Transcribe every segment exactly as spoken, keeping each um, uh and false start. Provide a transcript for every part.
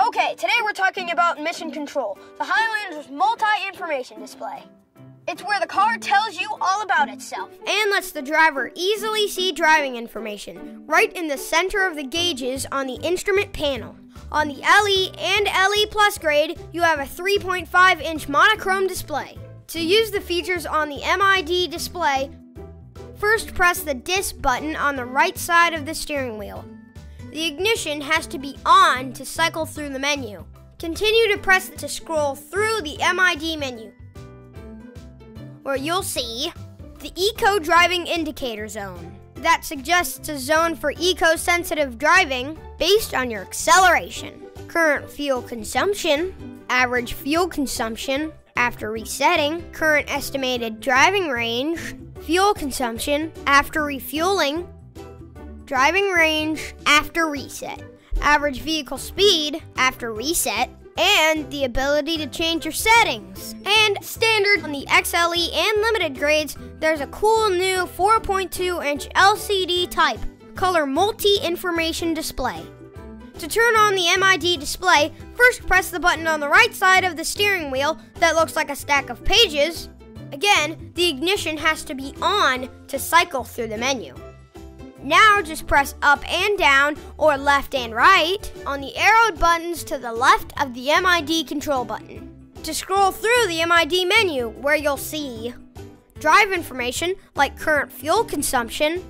Okay, today we're talking about Mission Control, the Highlander's multi-information display. It's where the car tells you all about itself and lets the driver easily see driving information right in the center of the gauges on the instrument panel. On the L E and L E Plus grade, you have a three point five inch monochrome display. To use the features on the M I D display, first press the disc button on the right side of the steering wheel. The ignition has to be on to cycle through the menu. Continue to press to scroll through the M I D menu, where you'll see the Eco Driving Indicator Zone. That suggests a zone for eco-sensitive driving based on your acceleration, current fuel consumption, average fuel consumption after resetting, current estimated driving range, fuel consumption after refueling, driving range after reset, average vehicle speed after reset, and the ability to change your settings. And standard on the X L E and limited grades, there's a cool new four point two inch L C D type color multi-information display. To turn on the M I D display, first press the button on the right side of the steering wheel that looks like a stack of pages. Again, the ignition has to be on to cycle through the menu. Now just press up and down or left and right on the arrowed buttons to the left of the M I D control button to scroll through the M I D menu, where you'll see drive information like current fuel consumption,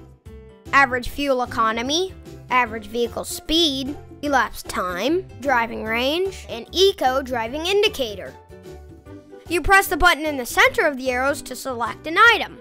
average fuel economy, average vehicle speed, elapsed time, driving range, and eco driving indicator. You press the button in the center of the arrows to select an item.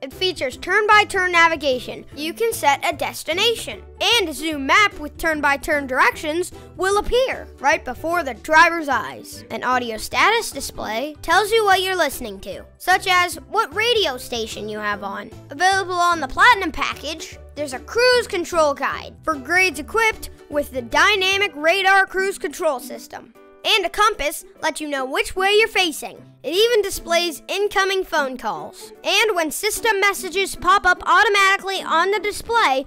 It features turn-by-turn navigation. You can set a destination, and a zoom map with turn-by-turn directions will appear right before the driver's eyes. An audio status display tells you what you're listening to, such as what radio station you have on. Available on the Platinum package, there's a cruise control guide for grades equipped with the Dynamic Radar Cruise Control System. And a compass lets you know which way you're facing. It even displays incoming phone calls. And when system messages pop up automatically on the display,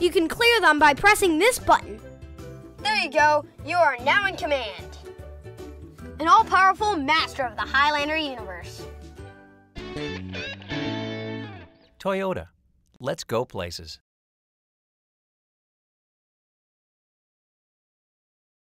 you can clear them by pressing this button. There you go, you are now in command. An all-powerful master of the Highlander universe. Toyota, let's go places.